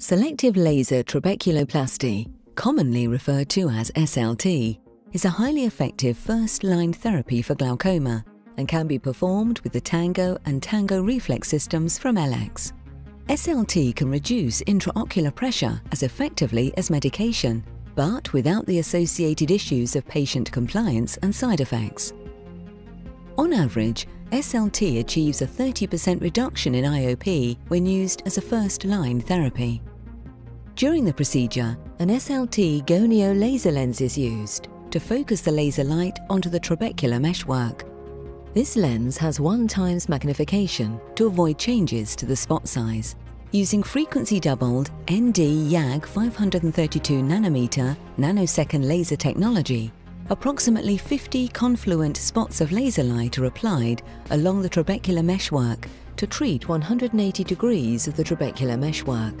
Selective laser trabeculoplasty, commonly referred to as SLT, is a highly effective first-line therapy for glaucoma and can be performed with the Tango and Tango reflex systems from LEX. SLT can reduce intraocular pressure as effectively as medication, but without the associated issues of patient compliance and side effects. On average, SLT achieves a 30% reduction in IOP when used as a first-line therapy. During the procedure, an SLT gonio laser lens is used to focus the laser light onto the trabecular meshwork. This lens has 1x magnification to avoid changes to the spot size. Using frequency-doubled ND YAG 532 nanometer nanosecond laser technology, approximately 50 confluent spots of laser light are applied along the trabecular meshwork to treat 180 degrees of the trabecular meshwork.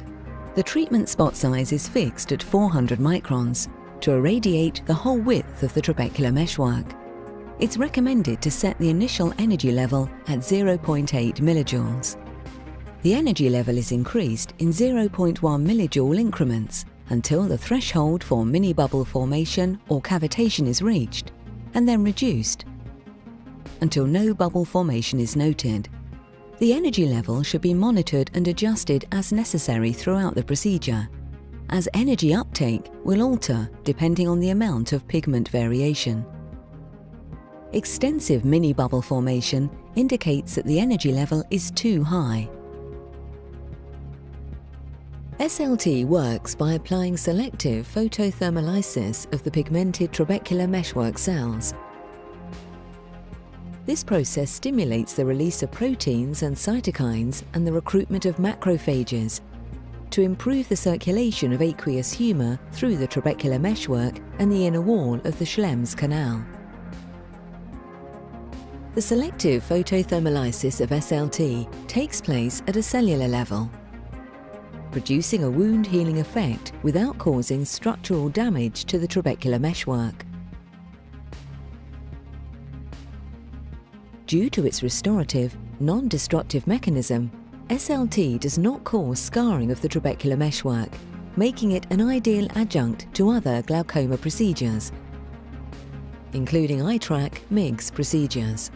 The treatment spot size is fixed at 400 microns to irradiate the whole width of the trabecular meshwork. It's recommended to set the initial energy level at 0.8 millijoules. The energy level is increased in 0.1 millijoule increments until the threshold for mini-bubble formation or cavitation is reached, and then reduced until no bubble formation is noted. The energy level should be monitored and adjusted as necessary throughout the procedure, as energy uptake will alter depending on the amount of pigment variation. Extensive mini-bubble formation indicates that the energy level is too high. SLT works by applying selective photothermolysis of the pigmented trabecular meshwork cells. This process stimulates the release of proteins and cytokines and the recruitment of macrophages to improve the circulation of aqueous humor through the trabecular meshwork and the inner wall of the Schlemm's canal. The selective photothermolysis of SLT takes place at a cellular level, producing a wound-healing effect without causing structural damage to the trabecular meshwork. Due to its restorative, non-destructive mechanism, SLT does not cause scarring of the trabecular meshwork, making it an ideal adjunct to other glaucoma procedures, including iTrack MIGS procedures.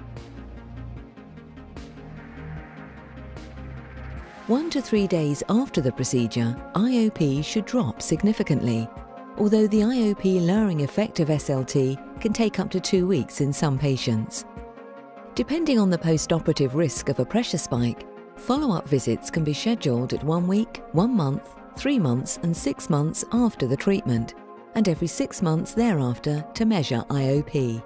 1 to 3 days after the procedure, IOP should drop significantly, although the IOP lowering effect of SLT can take up to 2 weeks in some patients. Depending on the post-operative risk of a pressure spike, follow-up visits can be scheduled at 1 week, 1 month, 3 months and 6 months after the treatment, and every 6 months thereafter to measure IOP.